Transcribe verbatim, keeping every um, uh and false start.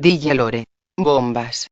D J Lore Bombas.